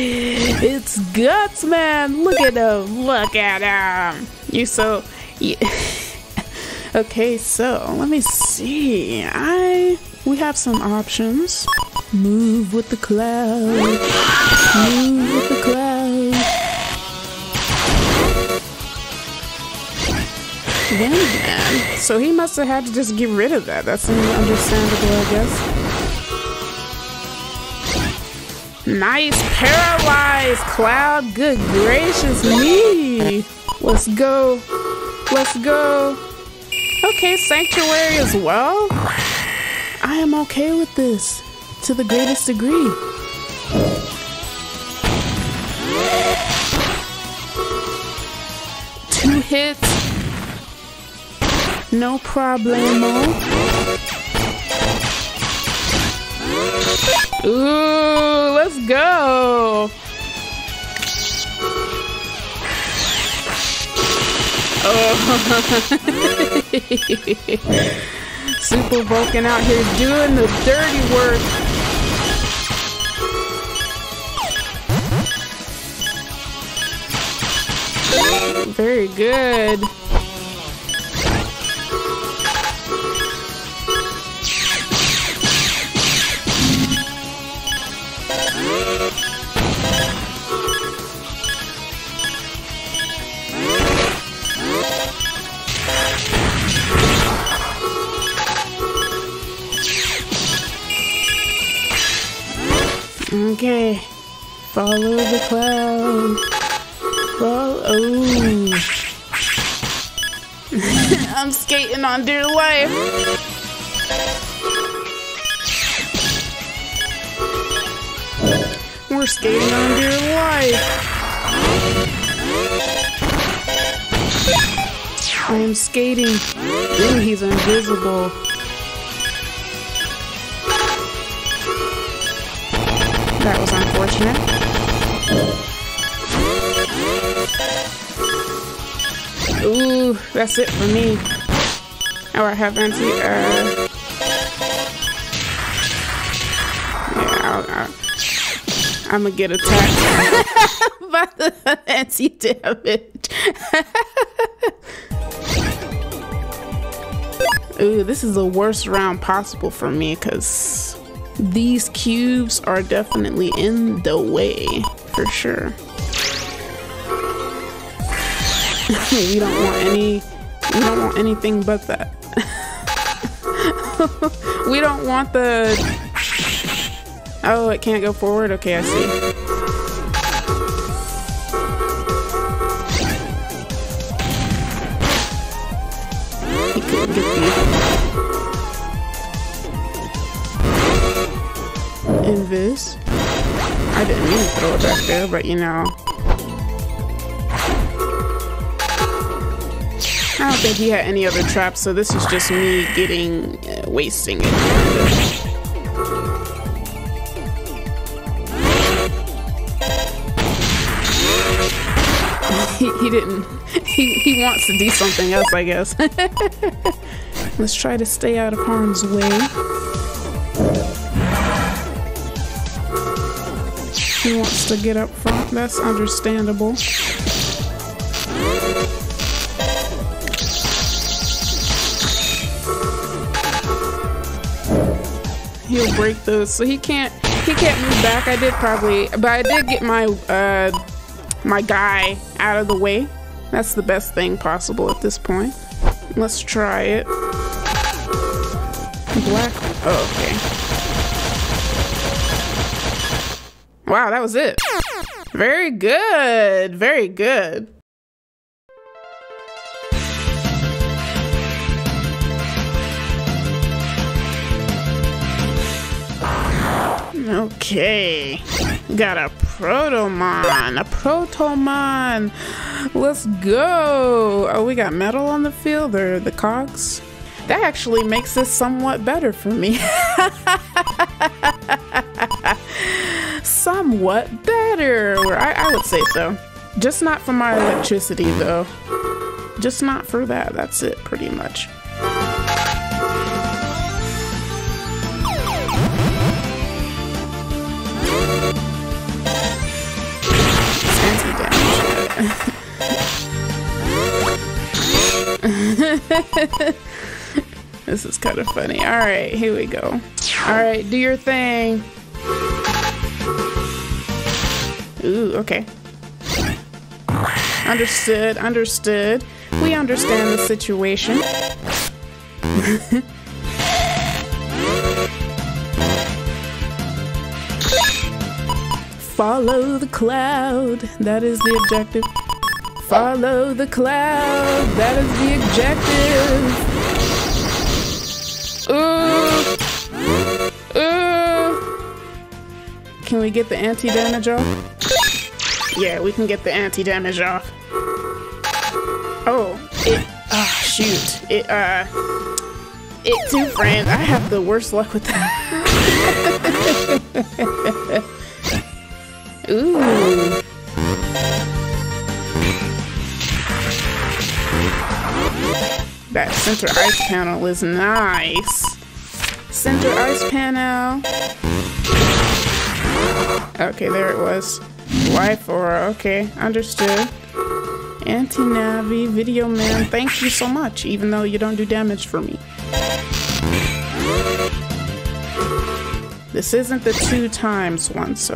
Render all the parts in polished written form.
It's Gutsman! Look at him! Look at him! You're so... You... Okay, so let me see. We have some options. Move with the cloud. Move with the cloud. Then, man. So he must have had to just get rid of that. That's understandable, I guess. Nice, paralyzed cloud. Good gracious me. Let's go. Let's go. Okay, sanctuary as well. I am okay with this to the greatest degree. Two hits, no problemo. Ooh, let's go. Oh. Super Vulcan out here doing the dirty work. Very good. Okay, follow the cloud. Follow. I'm skating on dear life. We're skating on dear life. I am skating. Ooh, he's invisible. That was unfortunate. Ooh, that's it for me. Oh, I have anti. Yeah, I'm gonna get attacked by the anti damage. Ooh, this is the worst round possible for me because these cubes are definitely in the way, for sure. We don't want anything but that. We don't want the... Oh, it can't go forward? Okay, I see. He couldn't get me. Invis. I didn't mean to throw it back there, but you know. I don't think he had any other traps, so this is just me getting, wasting it. He didn't, he wants to do something else, I guess. Let's try to stay out of harm's way. He wants to get up front, that's understandable. He'll break those, so he can't move back. I did probably, but I did get my my guy out of the way. That's the best thing possible at this point. Let's try it. Black, oh, okay. Wow, that was it. Very good. Very good. Okay. Got a Proto Man. A Proto Man. Let's go. Oh, we got metal on the field or the cogs. That actually makes this somewhat better for me. Somewhat better, I would say so. Just not for my electricity though. Just not for that, that's it pretty much. This is kind of funny. All right, here we go. All right, do your thing. Ooh, okay. Understood, understood. We understand the situation. Follow the cloud. That is the objective. Follow the cloud. That is the objective. Ooh. Ooh. Can we get the anti-damage off? Yeah, we can get the anti-damage off. Oh, it... Oh, shoot. It too, friend. I have the worst luck with that. Ooh. That center ice panel is nice. Center ice panel. Okay, there it was. Y4, okay, understood. Anti-Navi, Video Man, thank you so much, even though you don't do damage for me. This isn't the 2x one, so...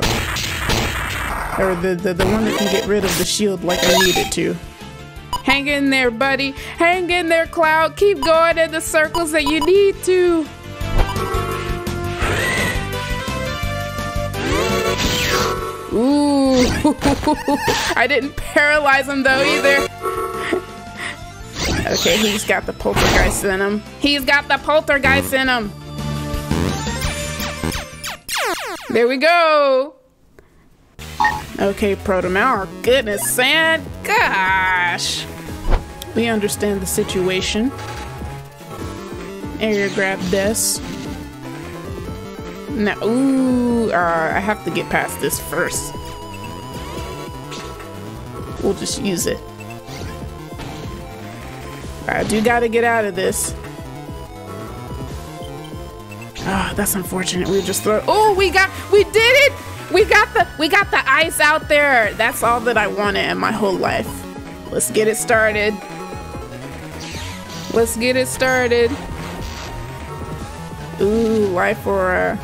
Or the one that can get rid of the shield like I need it to. Hang in there, buddy. Hang in there, Cloud. Keep going in the circles that you need to. Ooh. I didn't paralyze him, though, either. Okay, he's got the poltergeist in him. He's got the poltergeist in him. There we go. Okay, Proto Man. Oh, goodness, Sand. Gosh. We understand the situation. Area grab this. Now, ooh, I have to get past this first. We'll just use it. I do gotta get out of this. Oh, that's unfortunate. We just throw. Oh, we did it. We got the ice out there. That's all that I wanted in my whole life. Let's get it started. Let's get it started. Ooh, life aura.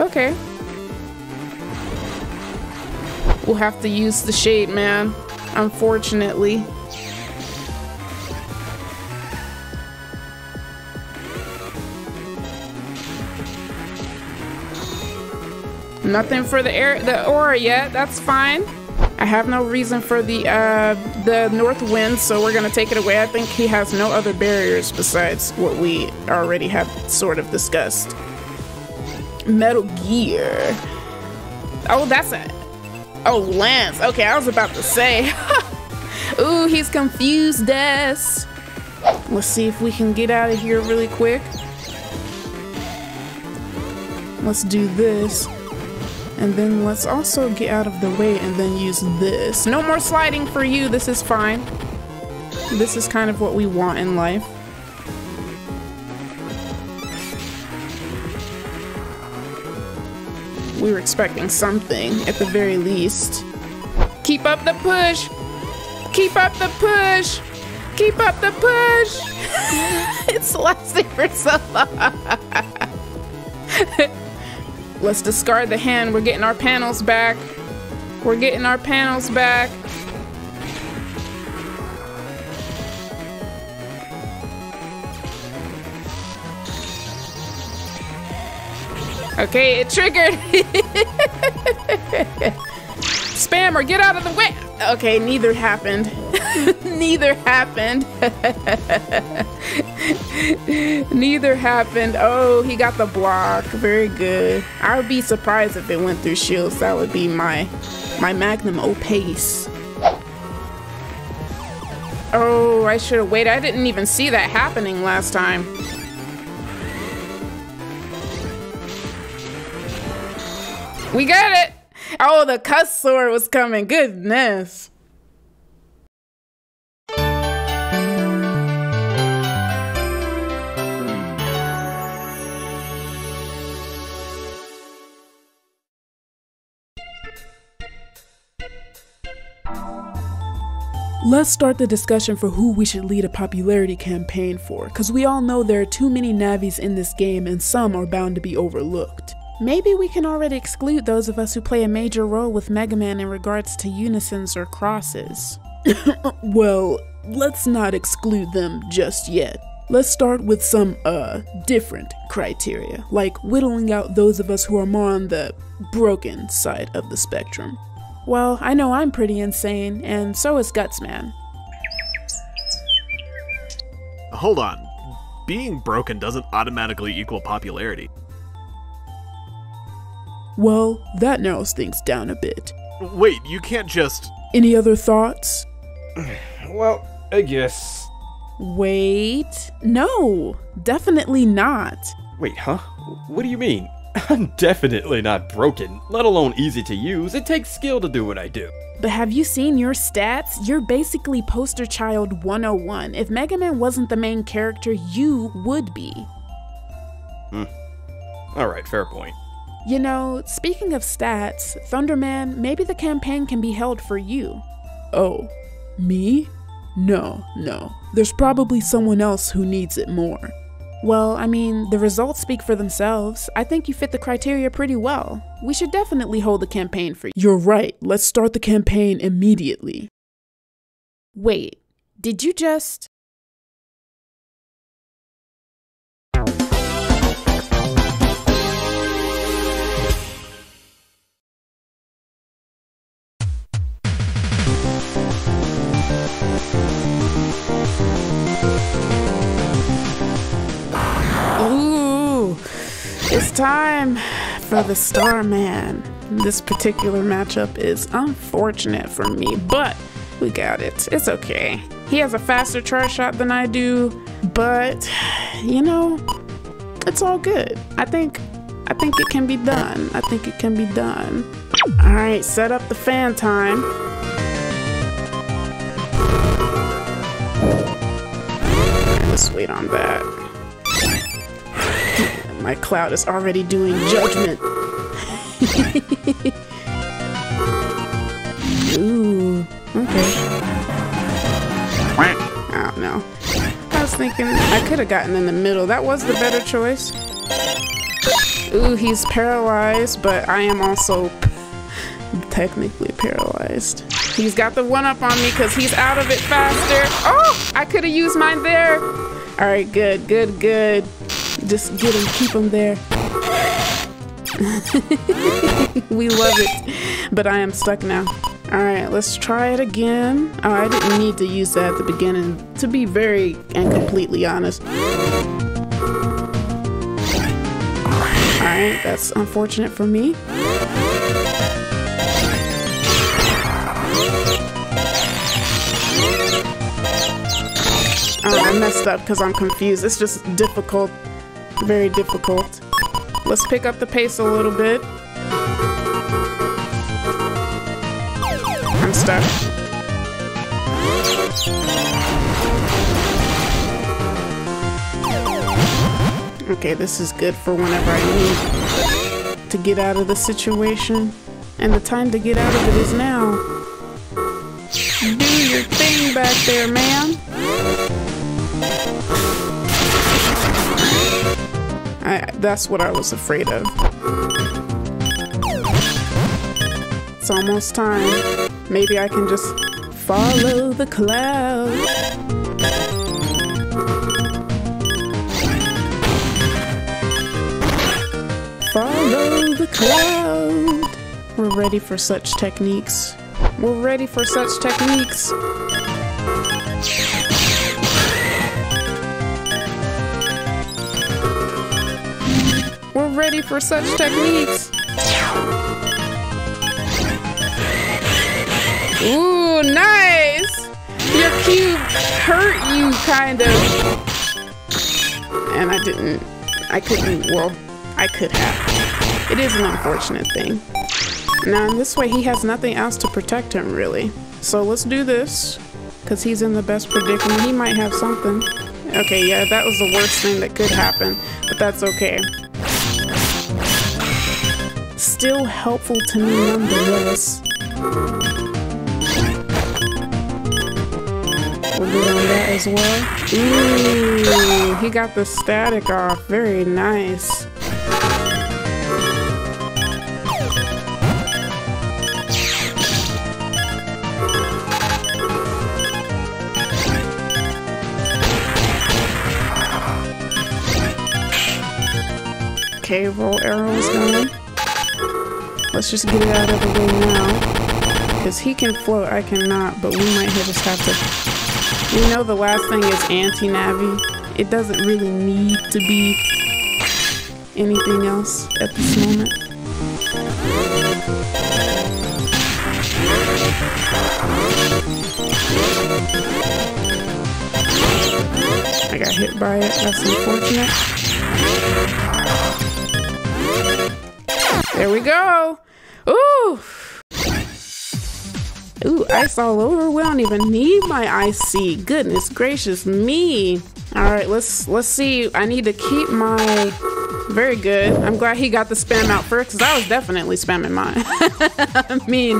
Okay. We'll have to use the Shade Man, unfortunately. Nothing for the aura yet. That's fine. I have no reason for the north wind, so we're gonna take it away. I think he has no other barriers besides what we already have sort of discussed. Metal Gear. Oh, that's a... Oh, Lance. Okay, I was about to say. Ooh, he's confused us. Let's see if we can get out of here really quick. Let's do this. And then let's also get out of the way and then use this. No more sliding for you. This is fine. This is kind of what we want in life. We were expecting something at the very least. Keep up the push. Keep up the push. Keep up the push. It's lasting for so long. Let's discard the hand. We're getting our panels back. We're getting our panels back. Okay, it triggered. Spammer, get out of the way. Okay, neither happened. Neither happened. Neither happened. Oh, he got the block. Very good. I would be surprised if it went through shields. That would be my magnum opus. Oh, I should have waited. I didn't even see that happening last time. We got it. Oh, the cuss sword was coming. Goodness. Let's start the discussion for who we should lead a popularity campaign for, cause we all know there are too many Navis in this game and some are bound to be overlooked. Maybe we can already exclude those of us who play a major role with Mega Man in regards to unisons or crosses. Well, let's not exclude them just yet. Let's start with some, different criteria, like whittling out those of us who are more on the broken side of the spectrum. Well, I know I'm pretty insane, and so is Gutsman. Hold on. Being broken doesn't automatically equal popularity. Well, that narrows things down a bit. Wait, you can't just... Any other thoughts? Well, I guess... Wait... No! Definitely not! Wait, huh? What do you mean? I'm definitely not broken, let alone easy to use. It takes skill to do what I do. But have you seen your stats? You're basically poster child 101. If Mega Man wasn't the main character, you would be. Alright, fair point. You know, speaking of stats, Thunder Man, maybe the campaign can be held for you. Oh, me? No. There's probably someone else who needs it more. Well, I mean, the results speak for themselves. I think you fit the criteria pretty well. We should definitely hold a campaign for you. You're right. Let's start the campaign immediately. Wait, did you just... It's time for the Starman. This particular matchup is unfortunate for me, but we got it. It's okay. He has a faster charge shot than I do, but you know, it's all good. I think it can be done. All right, set up the fan time. Let's wait on that. My cloud is already doing judgment. Ooh, okay. I don't know. I was thinking I could have gotten in the middle. That was the better choice. Ooh, he's paralyzed, but I am also technically paralyzed. He's got the one up on me because he's out of it faster. Oh, I could have used mine there. All right, good. Just get him, keep him there. We love it, but I am stuck now. All right, let's try it again. Oh, I didn't need to use that at the beginning, to be very and completely honest. All right, that's unfortunate for me. Oh, I messed up because I'm confused. It's just difficult. Very difficult. Let's pick up the pace a little bit. I'm stuck. Okay, this is good for whenever I need to get out of the situation. And the time to get out of it is now. Do your thing back there, man. That's what I was afraid of. It's almost time. Maybe I can just follow the cloud. Follow the cloud. We're ready for such techniques. Ooh, nice! Your cube hurt you, kind of. And I could have. It is an unfortunate thing. Now, in this way, he has nothing else to protect him, really. So let's do this, because he's in the best predicament. He might have something. Okay, yeah, that was the worst thing that could happen, but that's okay. Still helpful to me nonetheless. We'll do that as well. Ooh, he got the static off. Very nice. Okay, roll arrows going. Let's just get it out of the way now. Because he can float, I cannot, but we might have to stop it. You know the last thing is anti-Navi. It doesn't really need to be anything else at this moment. I got hit by it, that's unfortunate. There we go! Ooh! Ooh, ice all over? We don't even need my IC. Goodness gracious me! Alright, let's see. I need to keep my... Very good. I'm glad he got the spam out first, because I was definitely spamming mine. I mean,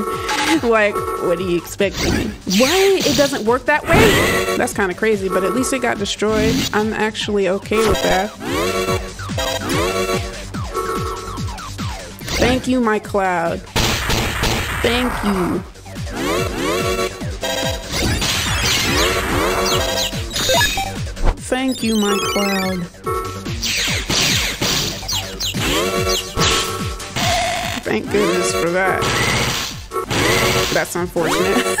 like, what do you expect from me? What? It doesn't work that way? That's kind of crazy, but at least it got destroyed. I'm actually okay with that. Thank you, my cloud. Thank you. Thank you, my cloud. Thank goodness for that. That's unfortunate.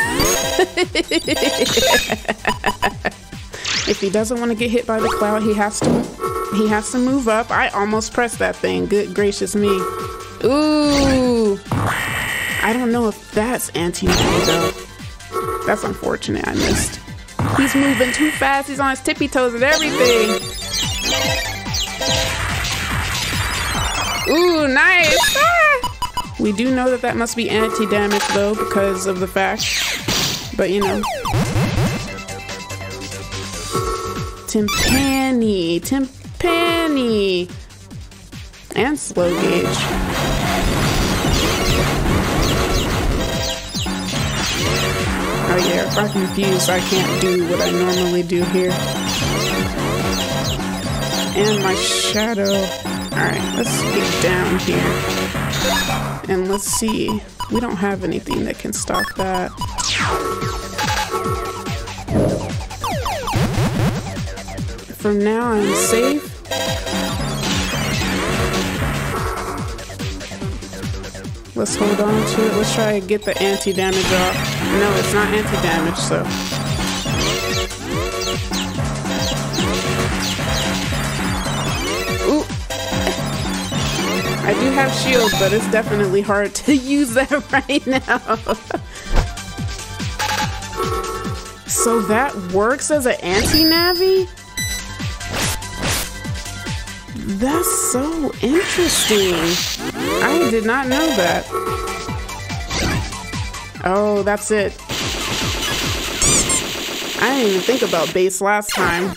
If he doesn't want to get hit by the cloud, he has to move up. I almost pressed that thing. Good gracious me. Ooh, I don't know if that's anti-Navi though. That's unfortunate, I missed. He's moving too fast, he's on his tippy toes and everything. Ooh, nice. Ah! We do know that that must be anti-damage though because of the fact, but you know. Timpani. And slow gauge. Oh yeah, if I'm confused, I can't do what I normally do here. And my shadow. Alright, let's get down here. And let's see. We don't have anything that can stop that. For now, I'm safe. Let's hold on to it. Let's try to get the anti-damage off. No, it's not anti-damage, so. Ooh. I do have shield, but it's definitely hard to use that right now. So that works as an anti-Navi? That's so interesting. I did not know that. Oh, that's it. I didn't even think about base last time.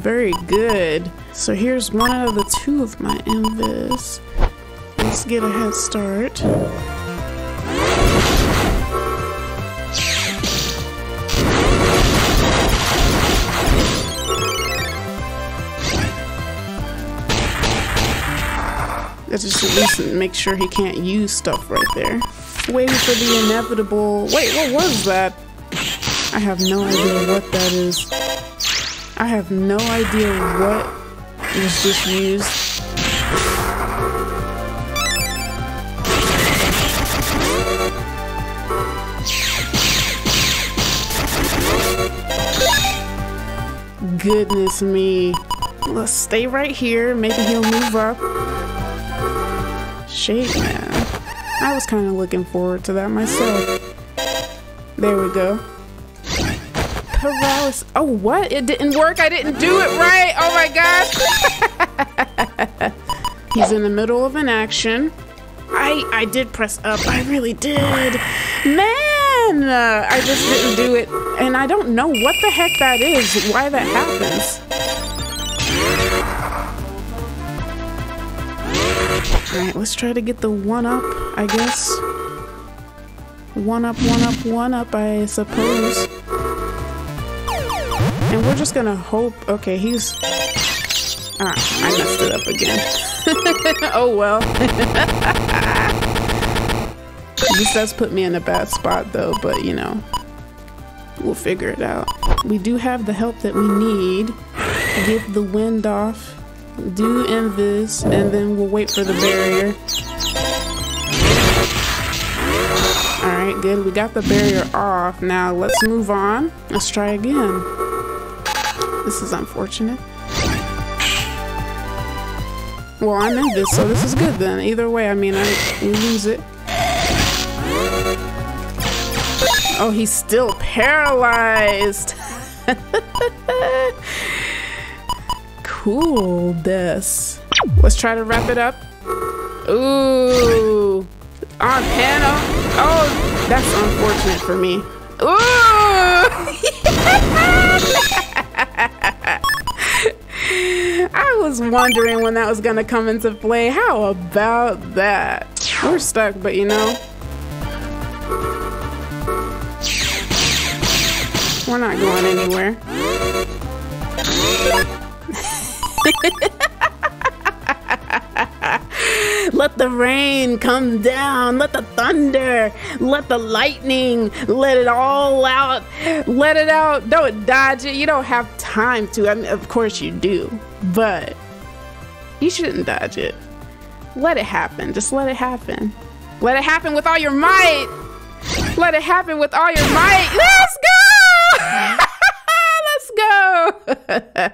Very good. So here's one out of the two of my Envis. Let's get a head start. Let's just at least make sure he can't use stuff right there. Waiting for the inevitable. Wait, what was that? I have no idea what that is. I have no idea what was just used. Goodness me. Let's stay right here. Maybe he'll move up. Shade Man. I was kind of looking forward to that myself. There we go. Paralysis. Oh, what? It didn't work. I didn't do it right. Oh my gosh. He's in the middle of an action. I did press up. I really did. Man, I just didn't do it. And I don't know what the heck that is, why that happens. All right, let's try to get the one up, I guess. One up, I suppose. And we're just gonna hope. Okay, he's... Ah, I messed it up again. Oh well. This does put me in a bad spot though, but you know, we'll figure it out. We do have the help that we need. Get the wind off, do invis, and then we'll wait for the barrier. Alright, good. We got the barrier off. Now let's move on. Let's try again. This is unfortunate. Well, I'm in this, so this is good then. Either way, I mean, we lose it. Oh, he's still paralyzed. Cool, this. Let's try to wrap it up. Ooh, on panel. Oh, that's unfortunate for me. Ooh. I was wondering when that was gonna come into play. How about that? We're stuck, but you know, we're not going anywhere. Let the rain come down, let the thunder, let the lightning, let it all out, let it out. Don't dodge it. You don't have time to. I mean, of course you do, but you shouldn't dodge it. Let it happen. Just let it happen. Let it happen with all your might. Let it happen with all your might. Let's go. Let's go.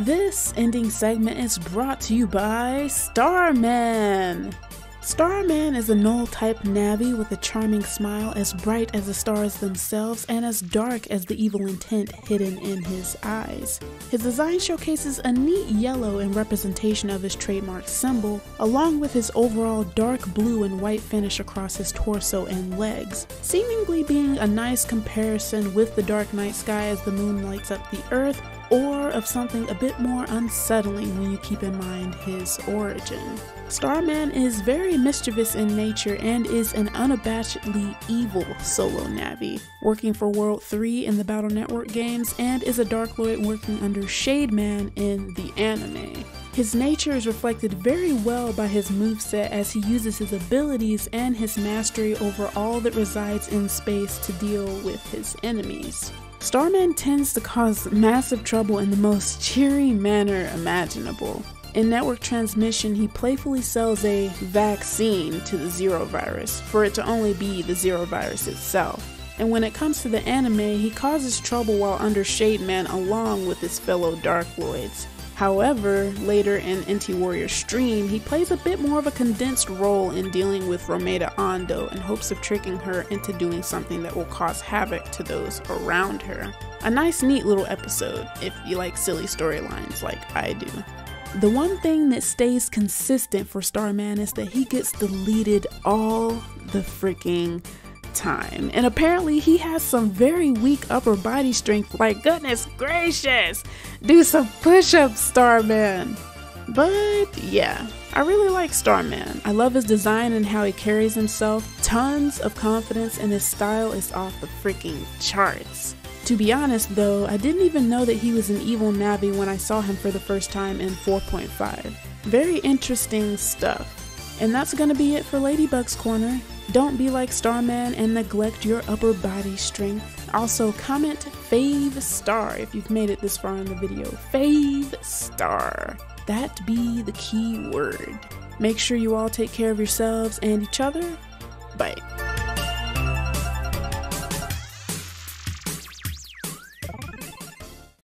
This ending segment is brought to you by Starman. Starman is a null-type Navi with a charming smile as bright as the stars themselves and as dark as the evil intent hidden in his eyes. His design showcases a neat yellow in representation of his trademark symbol, along with his overall dark blue and white finish across his torso and legs, seemingly being a nice comparison with the dark night sky as the moon lights up the earth, or of something a bit more unsettling when you keep in mind his origin. Starman is very mischievous in nature and is an unabashedly evil solo Navi, working for World 3 in the Battle Network games, and is a Darkloid working under Shade Man in the anime. His nature is reflected very well by his moveset as he uses his abilities and his mastery over all that resides in space to deal with his enemies. Starman tends to cause massive trouble in the most cheery manner imaginable. In Network Transmission, he playfully sells a vaccine to the Zero Virus, for it to only be the Zero Virus itself. And when it comes to the anime, he causes trouble while under Shade Man along with his fellow Darkloids. However, later in NT Warrior Stream, he plays a bit more of a condensed role in dealing with Romeda Ando in hopes of tricking her into doing something that will cause havoc to those around her. A nice, neat little episode if you like silly storylines like I do. The one thing that stays consistent for Starman is that he gets deleted all the freaking time, and apparently he has some very weak upper body strength. Like, goodness gracious, do some push-ups, Starman. But yeah, I really like Starman. I love his design and how he carries himself. Tons of confidence, and his style is off the freaking charts. To be honest though, I didn't even know that he was an evil Navi when I saw him for the first time in 4.5. Very interesting stuff. And that's gonna be it for Ladybug's Corner. Don't be like Starman and neglect your upper body strength. Also, comment fave star if you've made it this far in the video. Fave star. That be the key word. Make sure you all take care of yourselves and each other. Bye.